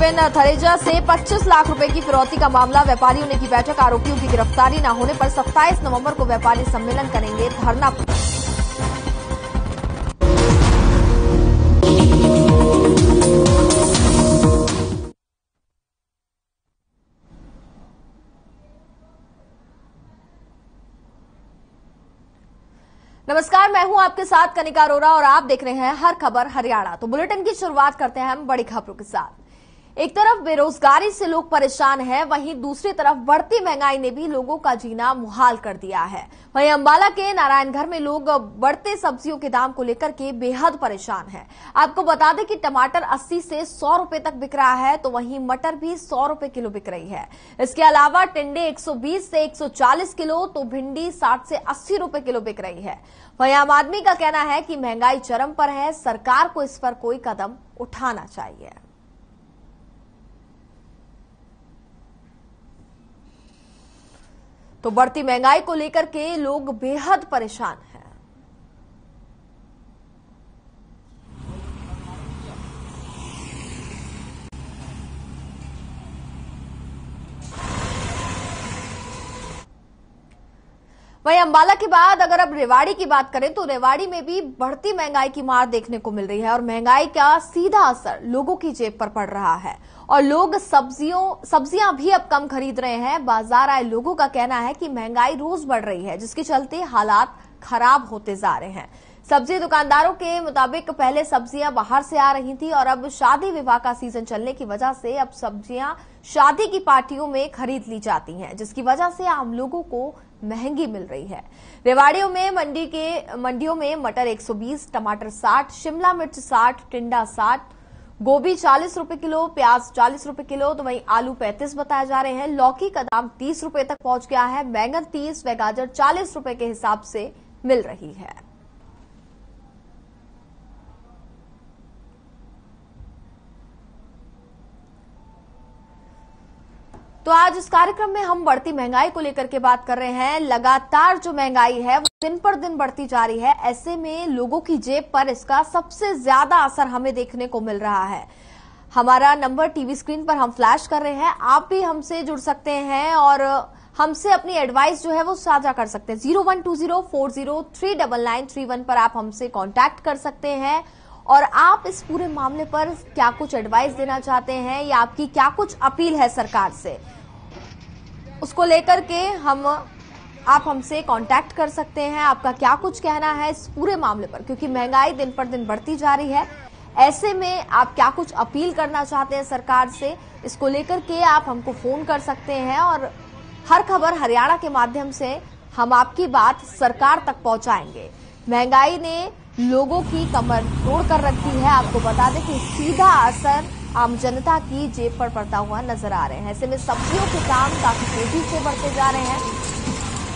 भूपेन्द्र थरेजा से 25 लाख रुपए की फिरौती का मामला। व्यापारियों ने की बैठक, आरोपियों की गिरफ्तारी न होने पर 27 नवंबर को व्यापारी सम्मेलन करेंगे धरना। नमस्कार, मैं हूं आपके साथ कनिका अरोरा और आप देख रहे हैं हर खबर हरियाणा। तो बुलेटिन की शुरुआत करते हैं हम बड़ी खबरों के साथ। एक तरफ बेरोजगारी से लोग परेशान हैं, वहीं दूसरी तरफ बढ़ती महंगाई ने भी लोगों का जीना मुहाल कर दिया है। वहीं अंबाला के नारायणघर में लोग बढ़ते सब्जियों के दाम को लेकर के बेहद परेशान हैं। आपको बता दें कि टमाटर 80 से 100 रुपए तक बिक रहा है, तो वहीं मटर भी 100 रुपए किलो बिक रही है। इसके अलावा टिंडे 120 से 140 किलो, तो भिंडी 60 से 80 रुपए किलो बिक रही है। वहीं आम आदमी का कहना है कि महंगाई चरम पर है, सरकार को इस पर कोई कदम उठाना चाहिए। तो बढ़ती महंगाई को लेकर के लोग बेहद परेशान हैं। वहीं अंबाला के बाद अगर अब रेवाड़ी की बात करें तो रेवाड़ी में भी बढ़ती महंगाई की मार देखने को मिल रही है और महंगाई का सीधा असर लोगों की जेब पर पड़ रहा है और लोग सब्जियां भी अब कम खरीद रहे हैं। बाजार आए लोगों का कहना है कि महंगाई रोज बढ़ रही है, जिसके चलते हालात खराब होते जा रहे हैं। सब्जी दुकानदारों के मुताबिक पहले सब्जियां बाहर से आ रही थी और अब शादी विवाह का सीजन चलने की वजह से अब सब्जियां शादी की पार्टियों में खरीद ली जाती हैं, जिसकी वजह से आम लोगों को महंगी मिल रही है। रेवाड़ियों में मंडियों में मटर 120, टमाटर 60, शिमला मिर्च 60, टिंडा 60, गोभी 40 रुपए किलो, प्याज 40 रुपए किलो, तो वहीं आलू 35 बताए जा रहे हैं। लौकी का दाम 30 रुपए तक पहुंच गया है। बैंगन 30 व गाजर 40 रुपए के हिसाब से मिल रही है। तो आज इस कार्यक्रम में हम बढ़ती महंगाई को लेकर के बात कर रहे हैं। लगातार जो महंगाई है वो दिन पर दिन बढ़ती जा रही है। ऐसे में लोगों की जेब पर इसका सबसे ज्यादा असर हमें देखने को मिल रहा है। हमारा नंबर टीवी स्क्रीन पर हम फ्लैश कर रहे हैं, आप भी हमसे जुड़ सकते हैं और हमसे अपनी एडवाइस जो है वो साझा कर सकते हैं। 01204039931 पर आप हमसे कॉन्टैक्ट कर सकते हैं और आप इस पूरे मामले पर क्या कुछ एडवाइस देना चाहते हैं या आपकी क्या कुछ अपील है सरकार से, उसको लेकर के आप हमसे कांटेक्ट कर सकते हैं। आपका क्या कुछ कहना है इस पूरे मामले पर, क्योंकि महंगाई दिन पर दिन बढ़ती जा रही है, ऐसे में आप क्या कुछ अपील करना चाहते हैं सरकार से, इसको लेकर के आप हमको फोन कर सकते हैं और हर खबर हरियाणा के माध्यम से हम आपकी बात सरकार तक पहुंचाएंगे। महंगाई ने लोगों की कमर तोड़ कर रखी है। आपको बता दें कि सीधा असर आम जनता की जेब पर पड़ता हुआ नजर आ रहे हैं। ऐसे में सब्जियों के दाम काफी तेजी से बढ़ते जा रहे हैं,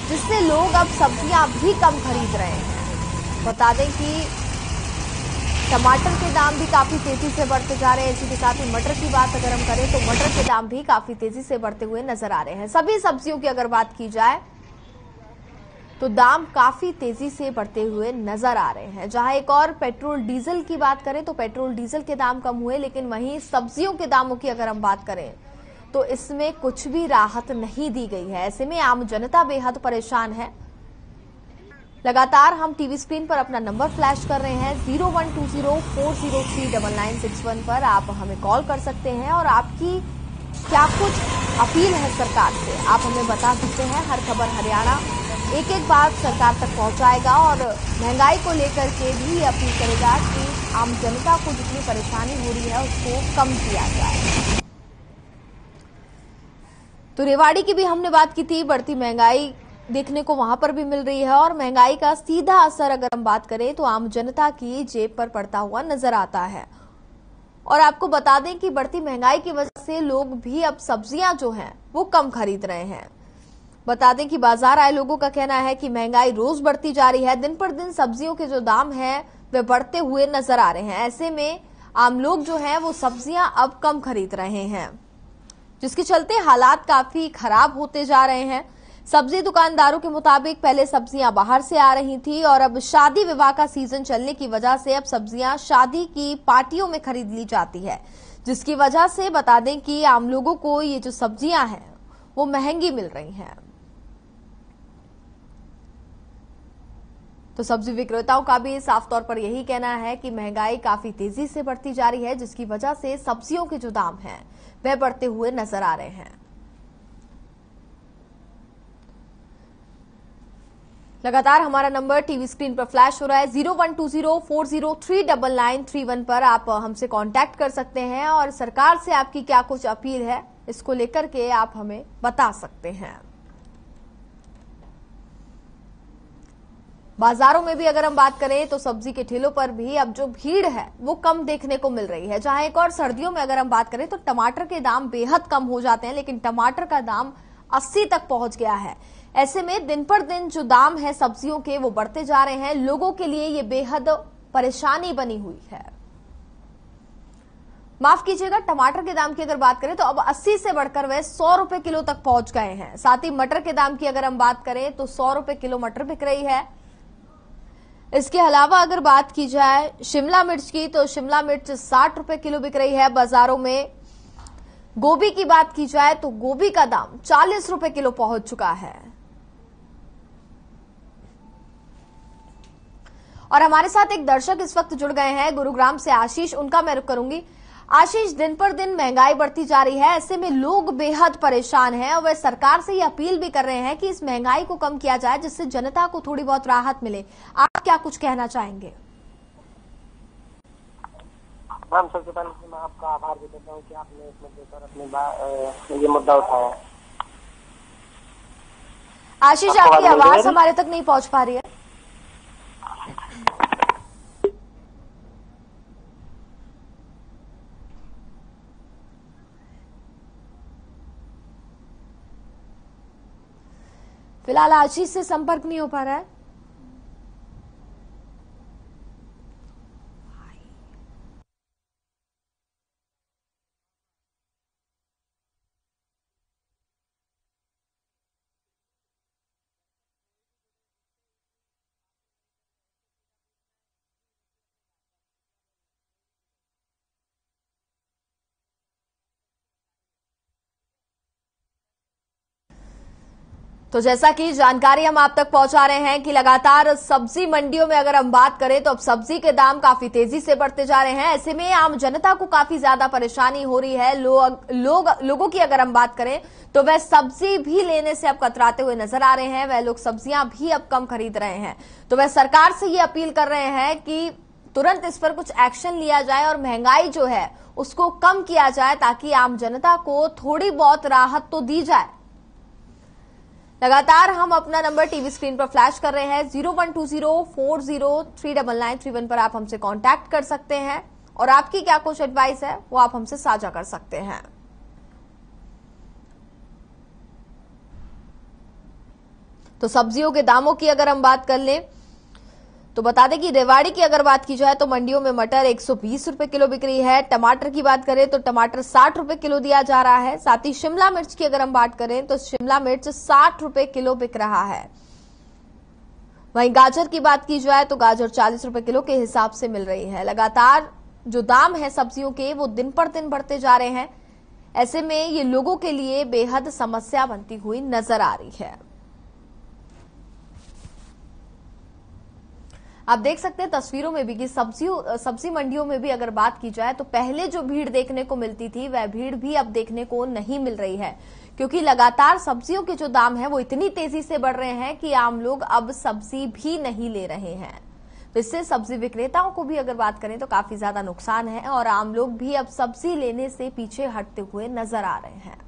जिससे लोग अब सब्जियां भी कम खरीद रहे हैं। बता दें कि टमाटर के दाम भी काफी तेजी से बढ़ते जा रहे हैं। इसी के साथ ही मटर की बात अगर हम करें तो मटर के दाम भी काफी तेजी से बढ़ते हुए नजर आ रहे हैं। सभी सब्जियों की अगर बात की जाए तो दाम काफी तेजी से बढ़ते हुए नजर आ रहे हैं। जहां एक और पेट्रोल डीजल की बात करें तो पेट्रोल डीजल के दाम कम हुए, लेकिन वहीं सब्जियों के दामों की अगर हम बात करें तो इसमें कुछ भी राहत नहीं दी गई है। ऐसे में आम जनता बेहद परेशान है। लगातार हम टीवी स्क्रीन पर अपना नंबर फ्लैश कर रहे हैं। 01204039961 पर आप हमें कॉल कर सकते हैं और आपकी क्या कुछ अपील है सरकार से आप हमें बता सकते हैं। हर खबर हरियाणा एक एक बात सरकार तक पहुंचाएगा और महंगाई को लेकर के भी अपील करेगा कि आम जनता को जितनी परेशानी हो रही है उसको कम किया जाए। तो रेवाड़ी की भी हमने बात की थी, बढ़ती महंगाई देखने को वहां पर भी मिल रही है और महंगाई का सीधा असर अगर हम बात करें तो आम जनता की जेब पर पड़ता हुआ नजर आता है। और आपको बता दें कि बढ़ती महंगाई की वजह से लोग भी अब सब्जियां जो हैं वो कम खरीद रहे हैं। बता दें कि बाजार आए लोगों का कहना है कि महंगाई रोज बढ़ती जा रही है, दिन पर दिन सब्जियों के जो दाम हैं वे बढ़ते हुए नजर आ रहे हैं। ऐसे में आम लोग जो हैं वो सब्जियां अब कम खरीद रहे हैं, जिसके चलते हालात काफी खराब होते जा रहे हैं। सब्जी दुकानदारों के मुताबिक पहले सब्जियां बाहर से आ रही थी और अब शादी विवाह का सीजन चलने की वजह से अब सब्जियां शादी की पार्टियों में खरीद ली जाती है, जिसकी वजह से बता दें कि आम लोगों को ये जो सब्जियां हैं वो महंगी मिल रही हैं। तो सब्जी विक्रेताओं का भी साफ तौर पर यही कहना है कि महंगाई काफी तेजी से बढ़ती जा रही है, जिसकी वजह से सब्जियों के जो दाम हैं वह बढ़ते हुए नजर आ रहे हैं। लगातार हमारा नंबर टीवी स्क्रीन पर फ्लैश हो रहा है 01204039931 पर आप हमसे कांटेक्ट कर सकते हैं और सरकार से आपकी क्या कुछ अपील है इसको लेकर के आप हमें बता सकते हैं। बाजारों में भी अगर हम बात करें तो सब्जी के ठेलों पर भी अब जो भीड़ है वो कम देखने को मिल रही है। जहां एक और सर्दियों में अगर हम बात करें तो टमाटर के दाम बेहद कम हो जाते हैं, लेकिन टमाटर का दाम 80 तक पहुंच गया है। ऐसे में दिन पर दिन जो दाम है सब्जियों के वो बढ़ते जा रहे हैं। लोगों के लिए ये बेहद परेशानी बनी हुई है। माफ कीजिएगा, टमाटर के दाम की अगर बात करें तो अब 80 से बढ़कर वह 100 रुपए किलो तक पहुंच गए हैं। साथ ही मटर के दाम की अगर हम बात करें तो 100 रुपए किलो मटर बिक रही है। इसके अलावा अगर बात की जाए शिमला मिर्च की तो शिमला मिर्च 60 रुपए किलो बिक रही है बाजारों में। गोभी की बात की जाए तो गोभी का दाम 40 रुपए किलो पहुंच चुका है। और हमारे साथ एक दर्शक इस वक्त जुड़ गए हैं गुरुग्राम से आशीष, उनका मैं रुख करूंगी। आशीष, दिन पर दिन महंगाई बढ़ती जा रही है, ऐसे में लोग बेहद परेशान हैं और वे सरकार से ये अपील भी कर रहे हैं कि इस महंगाई को कम किया जाए जिससे जनता को थोड़ी बहुत राहत मिले। आप क्या कुछ कहना चाहेंगे? मैम, सबसे पहले मैं आपका आभार भी देता हूँ कि आपने इस मुद्दे पर अपने ये मुद्दा उठाया। आशीष, आपकी आवाज हमारे तक नहीं पहुँच पा रही है। फिलहाल आशीष से संपर्क नहीं हो पा रहा है। तो जैसा कि जानकारी हम आप तक पहुंचा रहे हैं कि लगातार सब्जी मंडियों में अगर हम बात करें तो अब सब्जी के दाम काफी तेजी से बढ़ते जा रहे हैं। ऐसे में आम जनता को काफी ज्यादा परेशानी हो रही है। लोगों की अगर हम बात करें तो वह सब्जी भी लेने से अब कतराते हुए नजर आ रहे हैं। वह लोग सब्जियां भी अब कम खरीद रहे हैं। तो वह सरकार से ये अपील कर रहे हैं कि तुरंत इस पर कुछ एक्शन लिया जाए और महंगाई जो है उसको कम किया जाए ताकि आम जनता को थोड़ी बहुत राहत तो दी जाए। लगातार हम अपना नंबर टीवी स्क्रीन पर फ्लैश कर रहे हैं 01204039931 पर आप हमसे कांटेक्ट कर सकते हैं और आपकी क्या कुछ एडवाइस है वो आप हमसे साझा कर सकते हैं। तो सब्जियों के दामों की अगर हम बात कर लें तो बता दें कि रेवाड़ी की अगर बात की जाए तो मंडियों में मटर 120 रुपए किलो बिक रही है। टमाटर की बात करें तो टमाटर 60 रुपए किलो दिया जा रहा है। साथ ही शिमला मिर्च की अगर हम बात करें तो शिमला मिर्च 60 रुपए किलो बिक रहा है। वहीं गाजर की बात की जाए तो गाजर 40 रुपए किलो के हिसाब से मिल रही है। लगातार जो दाम है सब्जियों के वो दिन पर दिन बढ़ते जा रहे हैं। ऐसे में ये लोगों के लिए बेहद समस्या बनती हुई नजर आ रही है। आप देख सकते हैं तस्वीरों में भी कि सब्जी मंडियों में भी अगर बात की जाए तो पहले जो भीड़ देखने को मिलती थी वह भीड़ भी अब देखने को नहीं मिल रही है, क्योंकि लगातार सब्जियों के जो दाम है वो इतनी तेजी से बढ़ रहे हैं कि आम लोग अब सब्जी भी नहीं ले रहे हैं। तो इससे सब्जी विक्रेताओं को भी अगर बात करें तो काफी ज्यादा नुकसान है और आम लोग भी अब सब्जी लेने से पीछे हटते हुए नजर आ रहे हैं।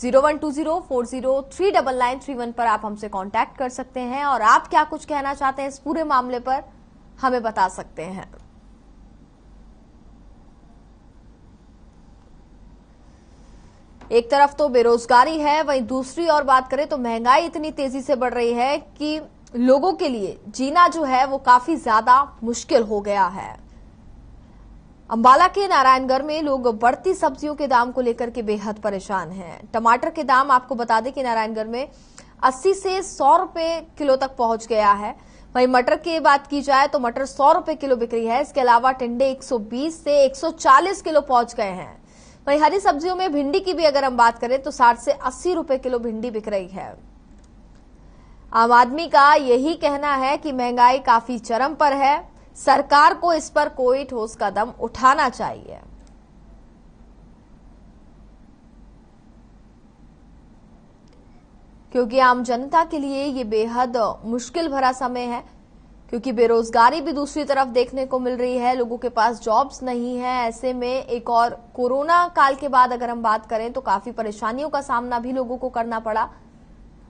01204039931 पर आप हमसे कांटेक्ट कर सकते हैं और आप क्या कुछ कहना चाहते हैं इस पूरे मामले पर हमें बता सकते हैं। एक तरफ तो बेरोजगारी है, वहीं दूसरी ओर बात करें तो महंगाई इतनी तेजी से बढ़ रही है कि लोगों के लिए जीना जो है वो काफी ज्यादा मुश्किल हो गया है। अंबाला के नारायणगढ़ में लोग बढ़ती सब्जियों के दाम को लेकर के बेहद परेशान हैं। टमाटर के दाम आपको बता दें कि नारायणगढ़ में 80 से 100 रुपए किलो तक पहुंच गया है। वहीं मटर की बात की जाए तो मटर 100 रुपए किलो बिक्री है। इसके अलावा टिंडे 120 से 140 किलो पहुंच गए हैं। वहीं हरी सब्जियों में भिंडी की भी अगर हम बात करें तो 60 से 80 रुपए किलो भिंडी बिक रही है। आम आदमी का यही कहना है कि महंगाई काफी चरम पर है, सरकार को इस पर कोई ठोस कदम उठाना चाहिए। क्योंकि आम जनता के लिए ये बेहद मुश्किल भरा समय है, क्योंकि बेरोजगारी भी दूसरी तरफ देखने को मिल रही है, लोगों के पास जॉब्स नहीं है। ऐसे में एक और कोरोना काल के बाद अगर हम बात करें तो काफी परेशानियों का सामना भी लोगों को करना पड़ा।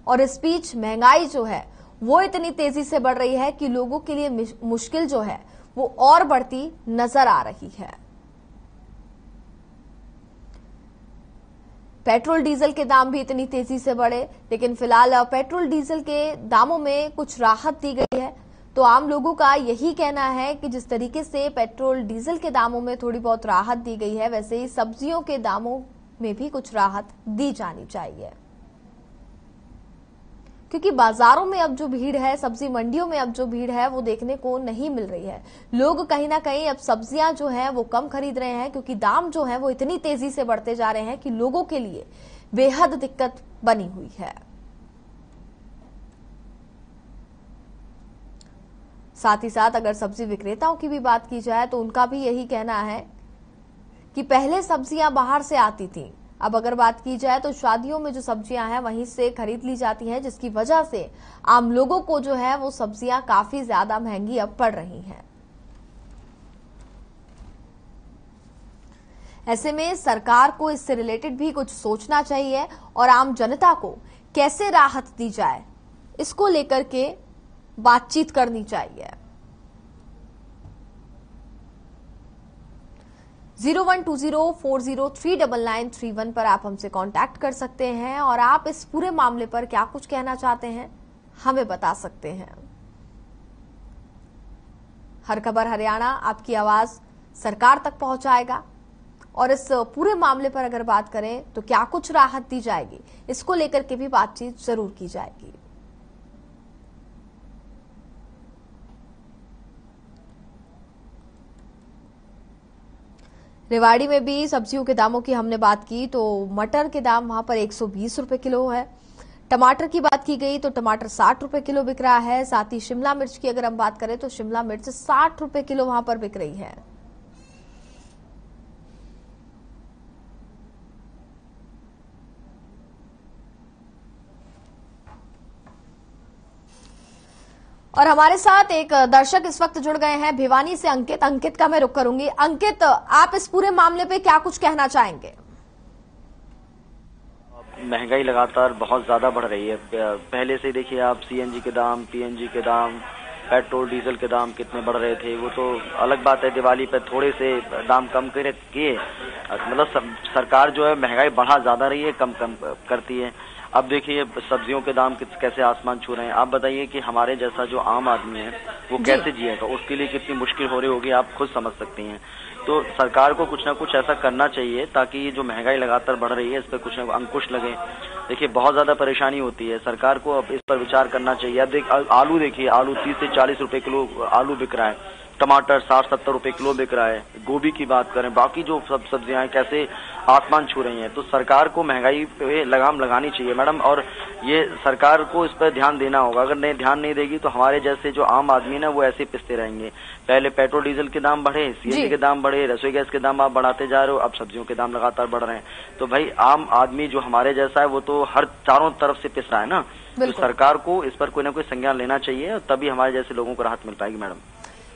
और इस बीच महंगाई जो है वो इतनी तेजी से बढ़ रही है कि लोगों के लिए मुश्किल जो है वो और बढ़ती नजर आ रही है। पेट्रोल डीजल के दाम भी इतनी तेजी से बढ़े, लेकिन फिलहाल पेट्रोल डीजल के दामों में कुछ राहत दी गई है। तो आम लोगों का यही कहना है कि जिस तरीके से पेट्रोल डीजल के दामों में थोड़ी बहुत राहत दी गई है, वैसे ही सब्जियों के दामों में भी कुछ राहत दी जानी चाहिए। क्योंकि बाजारों में अब जो भीड़ है, सब्जी मंडियों में अब जो भीड़ है वो देखने को नहीं मिल रही है। लोग कहीं ना कहीं अब सब्जियां जो हैं वो कम खरीद रहे हैं, क्योंकि दाम जो है वो इतनी तेजी से बढ़ते जा रहे हैं कि लोगों के लिए बेहद दिक्कत बनी हुई है। साथ ही साथ अगर सब्जी विक्रेताओं की भी बात की जाए तो उनका भी यही कहना है कि पहले सब्जियां बाहर से आती थीं, अब अगर बात की जाए तो शादियों में जो सब्जियां हैं वहीं से खरीद ली जाती हैं, जिसकी वजह से आम लोगों को जो है वो सब्जियां काफी ज्यादा महंगी अब पड़ रही हैं। ऐसे में सरकार को इससे रिलेटेड भी कुछ सोचना चाहिए और आम जनता को कैसे राहत दी जाए इसको लेकर के बातचीत करनी चाहिए। 012040399311 पर आप हमसे कांटेक्ट कर सकते हैं और आप इस पूरे मामले पर क्या कुछ कहना चाहते हैं हमें बता सकते हैं। हर खबर हरियाणा आपकी आवाज सरकार तक पहुंचाएगा और इस पूरे मामले पर अगर बात करें तो क्या कुछ राहत दी जाएगी इसको लेकर के भी बातचीत जरूर की जाएगी। रेवाड़ी में भी सब्जियों के दामों की हमने बात की तो मटर के दाम वहां पर 120 रुपए किलो है। टमाटर की बात की गई तो टमाटर 60 रुपए किलो बिक रहा है। साथ ही शिमला मिर्च की अगर हम बात करें तो शिमला मिर्च 60 रुपए किलो वहां पर बिक रही है। और हमारे साथ एक दर्शक इस वक्त जुड़ गए हैं भिवानी से अंकित। अंकित का मैं रुख करूंगी। अंकित, आप इस पूरे मामले पे क्या कुछ कहना चाहेंगे? महंगाई लगातार बहुत ज्यादा बढ़ रही है। पहले से देखिए आप सीएनजी के दाम, पीएनजी के दाम, पेट्रोल डीजल के दाम कितने बढ़ रहे थे। वो तो अलग बात है दिवाली पे थोड़े से दाम कम किए, मतलब सरकार जो है महंगाई बढ़ा ज्यादा रही है, कम करती है। अब देखिए सब्जियों के दाम कैसे आसमान छू रहे हैं। आप बताइए कि हमारे जैसा जो आम आदमी है वो कैसे जिएगा, उसके लिए कितनी मुश्किल हो रही होगी, आप खुद समझ सकती हैं। तो सरकार को कुछ ना कुछ ऐसा करना चाहिए ताकि ये जो महंगाई लगातार बढ़ रही है इस पर कुछ ना अंकुश लगे। देखिए बहुत ज्यादा परेशानी होती है, सरकार को अब इस पर विचार करना चाहिए। अब आलू देखिए, आलू 30 से 40 रुपए किलो आलू बिक रहा है, टमाटर 60-70 रुपए किलो बिक रहा है। गोभी की बात करें, बाकी जो सब सब्जियां कैसे आसमान छू रही हैं। तो सरकार को महंगाई पे लगाम लगानी चाहिए मैडम, और ये सरकार को इस पर ध्यान देना होगा। अगर ध्यान नहीं देगी तो हमारे जैसे जो आम आदमी ना वो ऐसे पिसते रहेंगे। पहले पेट्रोल डीजल के दाम बढ़े, सीएनजी के दाम बढ़े, रसोई गैस के दाम आप बढ़ाते जा रहे हो, अब सब्जियों के दाम लगातार बढ़ रहे हैं। तो भाई आम आदमी जो हमारे जैसा है वो तो हर चारों तरफ से पिस रहा है ना, तो सरकार को इस पर कोई ना कोई संज्ञान लेना चाहिए, तभी हमारे जैसे लोगों को राहत मिल पाएगी मैडम।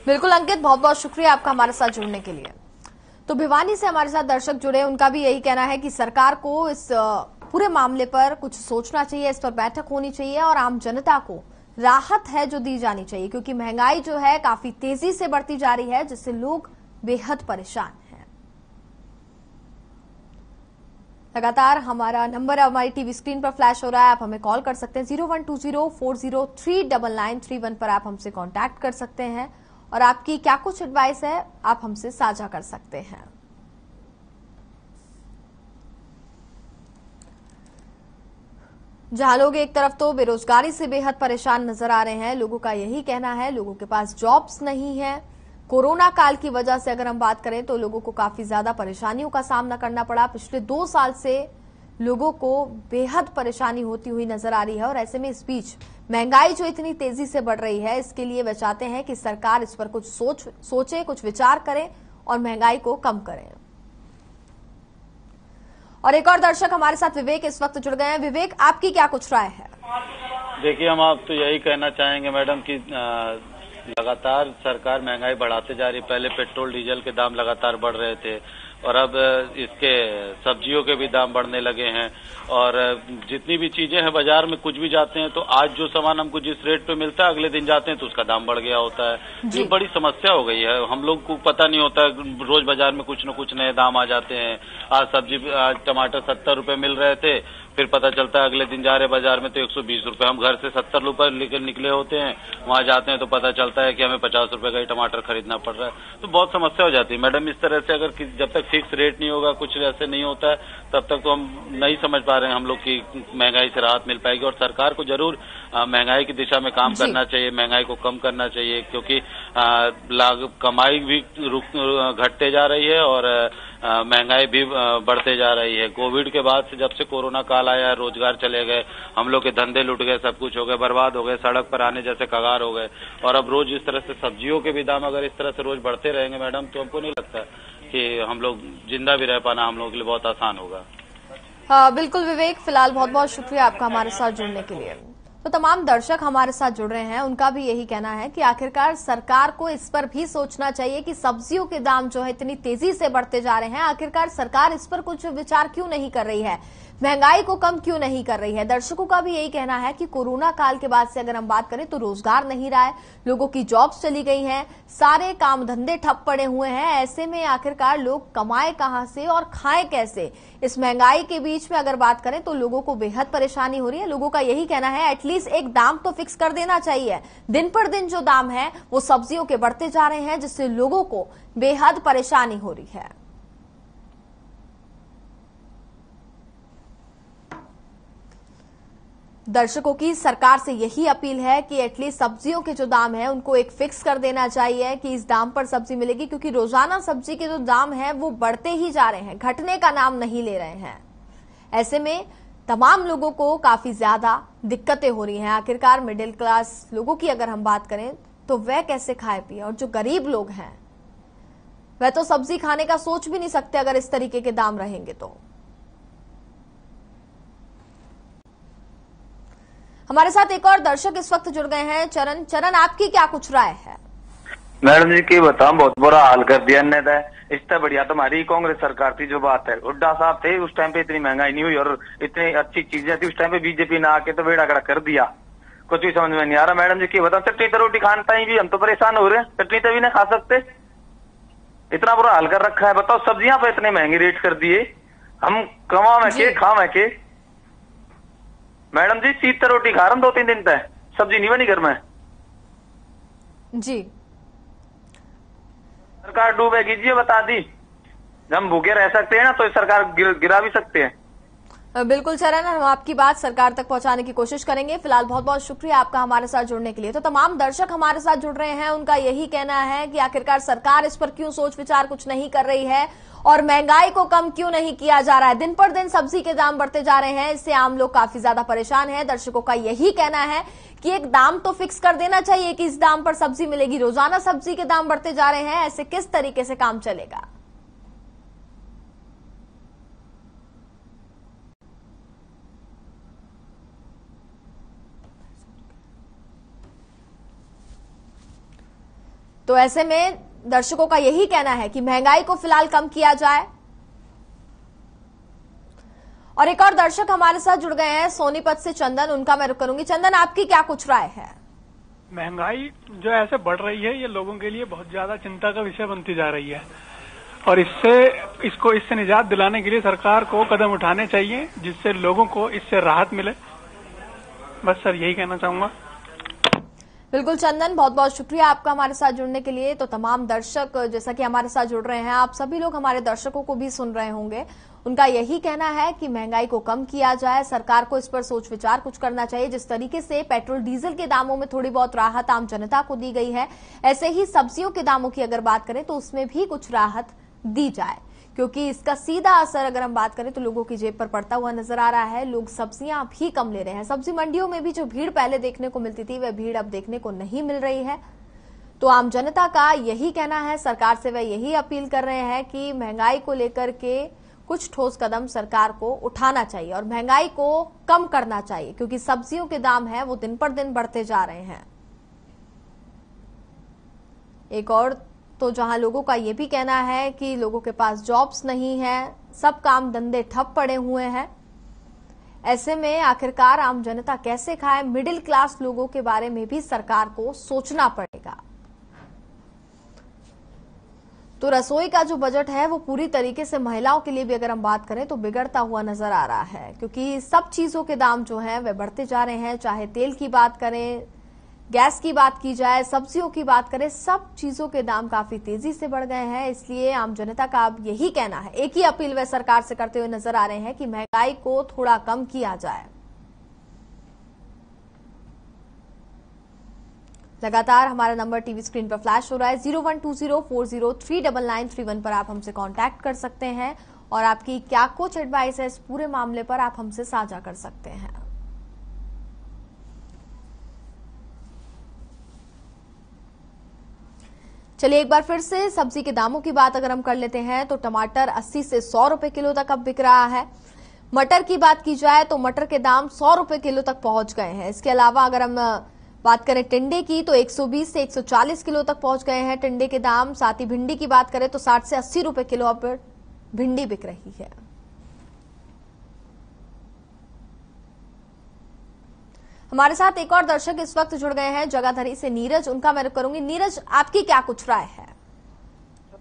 बिल्कुल अंकित, बहुत बहुत शुक्रिया आपका हमारे साथ जुड़ने के लिए। तो भिवानी से हमारे साथ दर्शक जुड़े, उनका भी यही कहना है कि सरकार को इस पूरे मामले पर कुछ सोचना चाहिए, इस पर बैठक होनी चाहिए और आम जनता को राहत है जो दी जानी चाहिए, क्योंकि महंगाई जो है काफी तेजी से बढ़ती जा रही है जिससे लोग बेहद परेशान हैं। लगातार हमारा नंबर हमारी टीवी स्क्रीन पर फ्लैश हो रहा है, आप हमें कॉल कर सकते हैं। 012040399311 पर आप हमसे कॉन्टैक्ट कर सकते हैं और आपकी क्या कुछ एडवाइस है आप हमसे साझा कर सकते हैं। जहां लोग एक तरफ तो बेरोजगारी से बेहद परेशान नजर आ रहे हैं। लोगों का यही कहना है, लोगों के पास जॉब्स नहीं है। कोरोना काल की वजह से अगर हम बात करें तो लोगों को काफी ज्यादा परेशानियों का सामना करना पड़ा। पिछले 2 साल से लोगों को बेहद परेशानी होती हुई नजर आ रही है और ऐसे में इस बीच महंगाई जो इतनी तेजी से बढ़ रही है, इसके लिए वे चाहते हैं कि सरकार इस पर कुछ सोचे, कुछ विचार करे और महंगाई को कम करें। और एक और दर्शक हमारे साथ विवेक इस वक्त जुड़ गए हैं। विवेक, आपकी क्या कुछ राय है? देखिए, हम आप तो यही कहना चाहेंगे मैडम कि लगातार सरकार महंगाई बढ़ाते जा रही। पहले पेट्रोल डीजल के दाम लगातार बढ़ रहे थे और अब इसके सब्जियों के भी दाम बढ़ने लगे हैं और जितनी भी चीजें हैं बाजार में, कुछ भी जाते हैं तो आज जो सामान हमको जिस रेट पे मिलता है अगले दिन जाते हैं तो उसका दाम बढ़ गया होता है। ये बड़ी समस्या हो गई है, हम लोग को पता नहीं होता है। रोज बाजार में कुछ न कुछ नए दाम आ जाते हैं। आज सब्जी, आज टमाटर 70 रुपये मिल रहे थे, फिर पता चलता है अगले दिन जा रहे बाजार में तो 120 रुपये। हम घर से 70 रुपये लेकर निकले होते हैं, वहां जाते हैं तो पता चलता है कि हमें 50 रुपये का ही टमाटर खरीदना पड़ रहा है। तो बहुत समस्या हो जाती है मैडम। इस तरह से अगर जब तक फिक्स रेट नहीं होगा, कुछ ऐसे नहीं होता है, तब तक तो हम नहीं समझ पा रहे हैं हम लोग की महंगाई से राहत मिल पाएगी। और सरकार को जरूर महंगाई की दिशा में काम करना चाहिए, महंगाई को कम करना चाहिए, क्योंकि कमाई भी घटते जा रही है और महंगाई भी बढ़ते जा रही है। कोविड के बाद से, जब से कोरोना काल आया, रोजगार चले गए, हम लोग के धंधे लूट गए, सब कुछ हो गए, बर्बाद हो गए, सड़क पर आने जैसे कगार हो गए। और अब रोज इस तरह से सब्जियों के भी दाम अगर इस तरह से रोज बढ़ते रहेंगे मैडम, तो हमको नहीं लगता कि हम लोग जिंदा भी रह पाना हम लोगों के लिए बहुत आसान होगा। हाँ बिल्कुल विवेक, फिलहाल बहुत बहुत शुक्रिया आपका हमारे साथ जुड़ने के लिए। तो तमाम दर्शक हमारे साथ जुड़ रहे हैं, उनका भी यही कहना है कि आखिरकार सरकार को इस पर भी सोचना चाहिए कि सब्जियों के दाम जो है इतनी तेजी से बढ़ते जा रहे हैं, आखिरकार सरकार इस पर कुछ विचार क्यों नहीं कर रही है, महंगाई को कम क्यों नहीं कर रही है। दर्शकों का भी यही कहना है कि कोरोना काल के बाद से अगर हम बात करें तो रोजगार नहीं रहा है, लोगों की जॉब्स चली गई हैं, सारे काम धंधे ठप पड़े हुए हैं। ऐसे में आखिरकार लोग कमाए कहाँ से और खाए कैसे। इस महंगाई के बीच में अगर बात करें तो लोगों को बेहद परेशानी हो रही है। लोगों का यही कहना है एटलीस्ट एक दाम तो फिक्स कर देना चाहिए। दिन पर दिन जो दाम है वो सब्जियों के बढ़ते जा रहे हैं, जिससे लोगों को बेहद परेशानी हो रही है। दर्शकों की सरकार से यही अपील है कि एटलीस्ट सब्जियों के जो दाम है उनको एक फिक्स कर देना चाहिए कि इस दाम पर सब्जी मिलेगी, क्योंकि रोजाना सब्जी के जो दाम है वो बढ़ते ही जा रहे हैं, घटने का नाम नहीं ले रहे हैं। ऐसे में तमाम लोगों को काफी ज्यादा दिक्कतें हो रही हैं। आखिरकार मिडिल क्लास लोगों की अगर हम बात करें तो वह कैसे खाए पिए, और जो गरीब लोग हैं वह तो सब्जी खाने का सोच भी नहीं सकते अगर इस तरीके के दाम रहेंगे तो। हमारे साथ एक और दर्शक इस वक्त जुड़ गए हैं, चरण। चरण, आपकी क्या कुछ राय है? मैडम जी की बताऊं, बहुत बुरा हाल कर दिया इन्होंने। इससे बढ़िया तो हमारी कांग्रेस सरकार थी। जो बात है, हुड्डा साहब थे उस टाइम पे, इतनी महंगाई नहीं हुई और इतनी अच्छी चीजें थी। उस टाइम पे बीजेपी ने आके तो बेड़ा गड़ा कर दिया, कुछ भी समझ में नहीं आ रहा। मैडम जी की बताओ, चटनी तो रोटी खानता ही भी, हम तो परेशान हो रहे हैं, चटनी तो भी नहीं खा सकते, इतना बुरा हाल कर रखा है। बताओ सब्जियां पर इतने महंगे रेट कर दिए, हम कमा में के खा में के। मैडम जी सीत रोटी खा रहा हूं 2-3 दिन तक, सब्जी नहीं बनी घर में जी। सरकार डूबेगी जी, बता दी। हम भूखे रह सकते हैं ना तो सरकार गिरा भी सकते हैं। बिल्कुल चरण, हम आपकी बात सरकार तक पहुंचाने की कोशिश करेंगे। फिलहाल बहुत बहुत शुक्रिया आपका हमारे साथ जुड़ने के लिए। तो तमाम दर्शक हमारे साथ जुड़ रहे हैं, उनका यही कहना है कि आखिरकार सरकार इस पर क्यों सोच विचार कुछ नहीं कर रही है और महंगाई को कम क्यों नहीं किया जा रहा है। दिन पर दिन सब्जी के दाम बढ़ते जा रहे हैं, इससे आम लोग काफी ज्यादा परेशान हैं। दर्शकों का यही कहना है कि एक दाम तो फिक्स कर देना चाहिए कि इस दाम पर सब्जी मिलेगी। रोजाना सब्जी के दाम बढ़ते जा रहे हैं, ऐसे किस तरीके से काम चलेगा। तो ऐसे में दर्शकों का यही कहना है कि महंगाई को फिलहाल कम किया जाए। और एक और दर्शक हमारे साथ जुड़ गए हैं सोनीपत से, चंदन। उनका मैं रुख करूंगी। चंदन, आपकी क्या कुछ राय है? महंगाई जो ऐसे बढ़ रही है ये लोगों के लिए बहुत ज्यादा चिंता का विषय बनती जा रही है और इससे निजात दिलाने के लिए सरकार को कदम उठाने चाहिए जिससे लोगों को इससे राहत मिले। बस सर, यही कहना चाहूंगा। बिल्कुल चंदन, बहुत बहुत शुक्रिया आपका हमारे साथ जुड़ने के लिए। तो तमाम दर्शक जैसा कि हमारे साथ जुड़ रहे हैं, आप सभी लोग हमारे दर्शकों को भी सुन रहे होंगे, उनका यही कहना है कि महंगाई को कम किया जाए, सरकार को इस पर सोच विचार कुछ करना चाहिए। जिस तरीके से पेट्रोल डीजल के दामों में थोड़ी बहुत राहत आम जनता को दी गई है, ऐसे ही सब्जियों के दामों की अगर बात करें तो उसमें भी कुछ राहत दी जाए, क्योंकि इसका सीधा असर अगर हम बात करें तो लोगों की जेब पर पड़ता हुआ नजर आ रहा है। लोग सब्जियां भी कम ले रहे हैं, सब्जी मंडियों में भी जो भीड़ पहले देखने को मिलती थी वह भीड़ अब देखने को नहीं मिल रही है। तो आम जनता का यही कहना है, सरकार से वह यही अपील कर रहे हैं कि महंगाई को लेकर के कुछ ठोस कदम सरकार को उठाना चाहिए और महंगाई को कम करना चाहिए, क्योंकि सब्जियों के दाम है वो दिन पर दिन बढ़ते जा रहे हैं। एक और तो जहां लोगों का ये भी कहना है कि लोगों के पास जॉब्स नहीं है, सब काम धंधे ठप पड़े हुए हैं, ऐसे में आखिरकार आम जनता कैसे खाए। मिडिल क्लास लोगों के बारे में भी सरकार को सोचना पड़ेगा। तो रसोई का जो बजट है वो पूरी तरीके से महिलाओं के लिए भी अगर हम बात करें तो बिगड़ता हुआ नजर आ रहा है, क्योंकि सब चीजों के दाम जो हैं वे बढ़ते जा रहे हैं। चाहे तेल की बात करें, गैस की बात की जाए, सब्जियों की बात करें, सब चीजों के दाम काफी तेजी से बढ़ गए हैं। इसलिए आम जनता का अब यही कहना है, एक ही अपील वे सरकार से करते हुए नजर आ रहे हैं कि महंगाई को थोड़ा कम किया जाए। लगातार हमारा नंबर टीवी स्क्रीन पर फ्लैश हो रहा है, 01204039931 पर आप हमसे कांटेक्ट कर सकते हैं और आपकी क्या कुछ एडवाइस है इस पूरे मामले पर आप हमसे साझा कर सकते हैं। चलिए एक बार फिर से सब्जी के दामों की बात अगर हम कर लेते हैं तो टमाटर 80 से 100 रुपए किलो तक अब बिक रहा है। मटर की बात की जाए तो मटर के दाम 100 रुपए किलो तक पहुंच गए हैं। इसके अलावा अगर हम बात करें टिंडे की तो 120 से 140 किलो तक पहुंच गए हैं टिंडे के दाम। साथ ही भिंडी की बात करें तो 60 से 80 रुपए किलो अब भिंडी बिक रही है। हमारे साथ एक और दर्शक इस वक्त जुड़ गए हैं जगाधरी से नीरज, उनका मैं रुख करूंगी। नीरज, आपकी क्या कुछ राय है?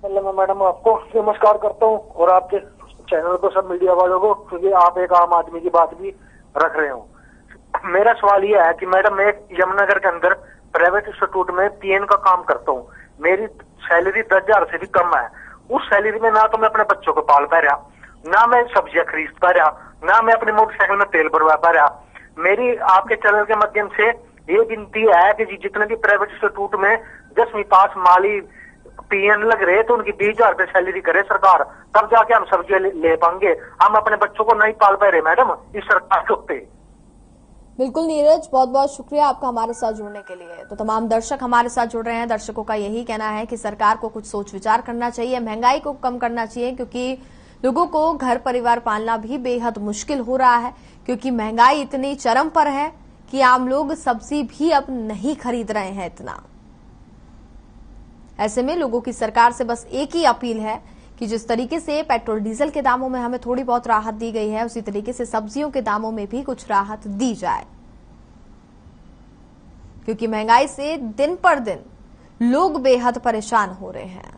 पहले मैं मैडम आपको नमस्कार करता हूं और आपके चैनल को, सब मीडिया वालों को, क्योंकि आप एक आम आदमी की बात भी रख रहे हो। मेरा सवाल यह है कि मैडम मैं यमुनानगर के अंदर प्राइवेट इंस्टीट्यूट में पीएन का काम करता हूँ। मेरी सैलरी 10,000 से भी कम है। उस सैलरी में ना तो मैं अपने बच्चों को पाल पा रहा, ना मैं सब्जियां खरीद पा रहा, ना मैं अपने मोटरसाइकिल में तेल भरवा पा रहा। मेरी आपके चैनल के माध्यम से ये विनती है कि जितने भी प्राइवेट इंस्टीट्यूट में 10वीं पास माली पीएन लग रहे तो उनकी 20,000 सैलरी करे सरकार, तब जाके हम सब्जियां ले पाएंगे। हम अपने बच्चों को नहीं पाल पा रहे मैडम इस सरकार के। बिल्कुल नीरज, बहुत बहुत शुक्रिया आपका हमारे साथ जुड़ने के लिए। तो तमाम दर्शक हमारे साथ जुड़ रहे हैं, दर्शकों का यही कहना है कि सरकार को कुछ सोच विचार करना चाहिए, महंगाई को कम करना चाहिए, क्योंकि लोगों को घर परिवार पालना भी बेहद मुश्किल हो रहा है, क्योंकि महंगाई इतनी चरम पर है कि आम लोग सब्जी भी अब नहीं खरीद रहे हैं इतना। ऐसे में लोगों की सरकार से बस एक ही अपील है कि जिस तरीके से पेट्रोल डीजल के दामों में हमें थोड़ी बहुत राहत दी गई है, उसी तरीके से सब्जियों के दामों में भी कुछ राहत दी जाए, क्योंकि महंगाई से दिन पर दिन लोग बेहद परेशान हो रहे हैं।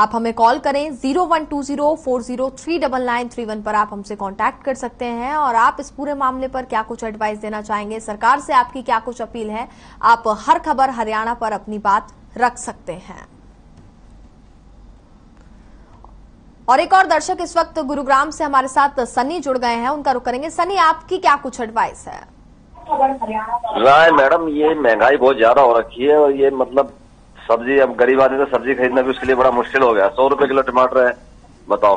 आप हमें कॉल करें, 01204039931 पर आप हमसे कांटेक्ट कर सकते हैं और आप इस पूरे मामले पर क्या कुछ एडवाइस देना चाहेंगे, सरकार से आपकी क्या कुछ अपील है, आप हर खबर हरियाणा पर अपनी बात रख सकते हैं। और एक और दर्शक इस वक्त गुरुग्राम से हमारे साथ सनी जुड़ गए हैं, उनका रुख करेंगे। सनी, आपकी क्या कुछ एडवाइस है? राय मैडम, ये महंगाई बहुत ज्यादा हो रखी है और ये मतलब सब्जी, अब गरीब आदमी तो सब्जी खरीदना भी उसके लिए बड़ा मुश्किल हो गया। 100 रुपए किलो टमाटर है, बताओ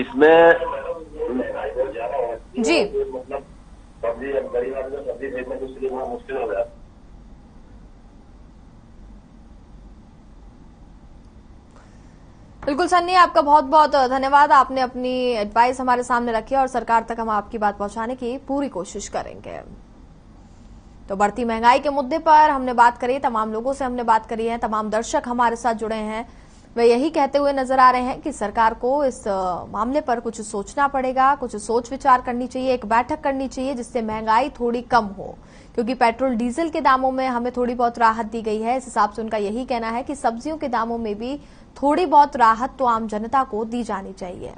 इसमें जी सब्जी, अब गरीब आदमी तो सब्जी खरीदना भी उसके लिए बड़ा मुश्किल हो गया। बिल्कुल सन्नी, आपका बहुत बहुत धन्यवाद, आपने अपनी एडवाइस हमारे सामने रखी और सरकार तक हम आपकी बात पहुंचाने की पूरी कोशिश करेंगे। तो बढ़ती महंगाई के मुद्दे पर हमने बात करी, तमाम लोगों से हमने बात करी है, तमाम दर्शक हमारे साथ जुड़े हैं, वे यही कहते हुए नजर आ रहे हैं कि सरकार को इस मामले पर कुछ सोचना पड़ेगा, कुछ सोच विचार करनी चाहिए, एक बैठक करनी चाहिए जिससे महंगाई थोड़ी कम हो, क्योंकि पेट्रोल डीजल के दामों में हमें थोड़ी बहुत राहत दी गई है। इस हिसाब से उनका यही कहना है कि सब्जियों के दामों में भी थोड़ी बहुत राहत तो आम जनता को दी जानी चाहिए।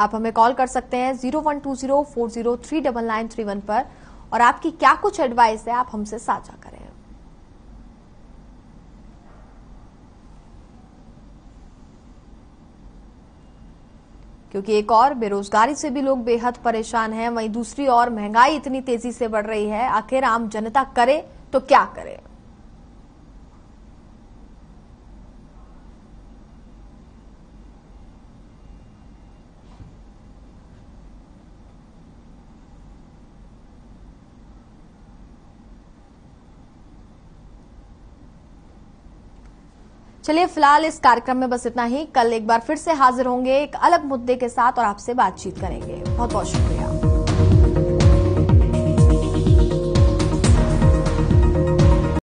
आप हमें कॉल कर सकते हैं 0120403991 पर और आपकी क्या कुछ एडवाइस है आप हमसे साझा करें। क्योंकि एक और बेरोजगारी से भी लोग बेहद परेशान हैं, वहीं दूसरी ओर महंगाई इतनी तेजी से बढ़ रही है, आखिर आम जनता करे तो क्या करे। चलिए फिलहाल इस कार्यक्रम में बस इतना ही। कल एक बार फिर से हाजिर होंगे एक अलग मुद्दे के साथ और आपसे बातचीत करेंगे। बहुत बहुत शुक्रिया।